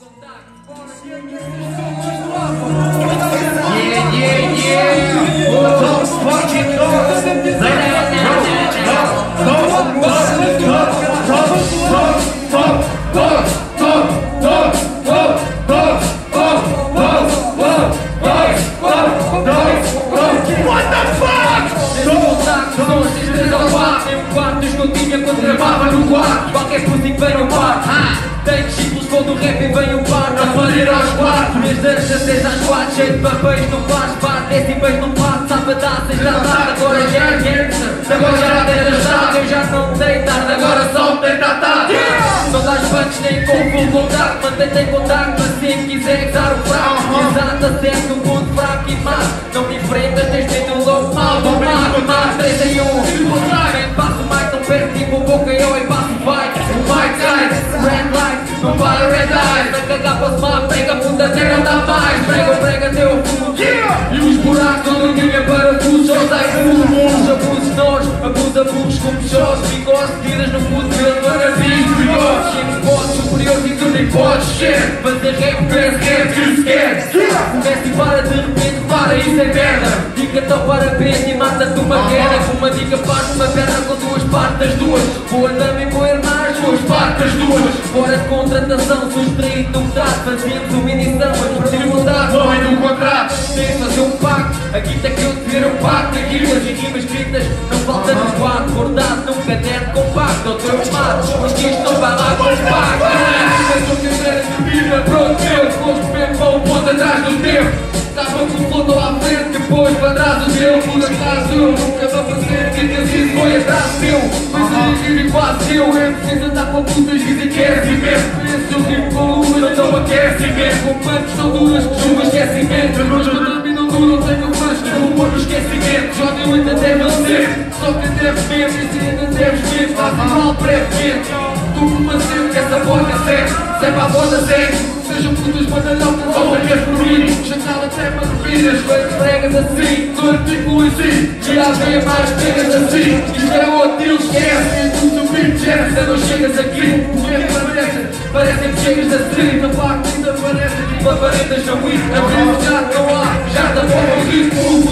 Să